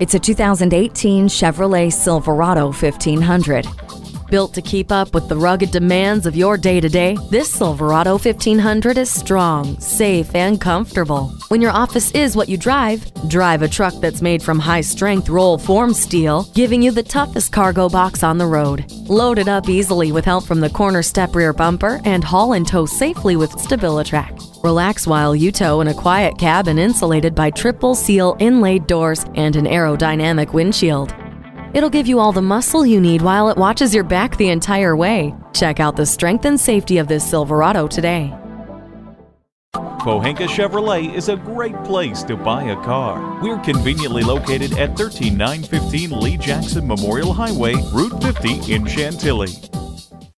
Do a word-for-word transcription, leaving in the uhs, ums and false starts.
It's a two thousand eighteen Chevrolet Silverado fifteen hundred. Built to keep up with the rugged demands of your day-to-day, this Silverado fifteen hundred is strong, safe, and comfortable. When your office is what you drive, drive a truck that's made from high-strength roll-formed steel, giving you the toughest cargo box on the road. Load it up easily with help from the corner step rear bumper and haul and tow safely with StabiliTrak. Relax while you tow in a quiet cabin insulated by triple seal inlaid doors and an aerodynamic windshield. It'll give you all the muscle you need while it watches your back the entire way. Check out the strength and safety of this Silverado today. Pohanka Chevrolet is a great place to buy a car. We're conveniently located at one three nine one five Lee Jackson Memorial Highway, Route fifty in Chantilly.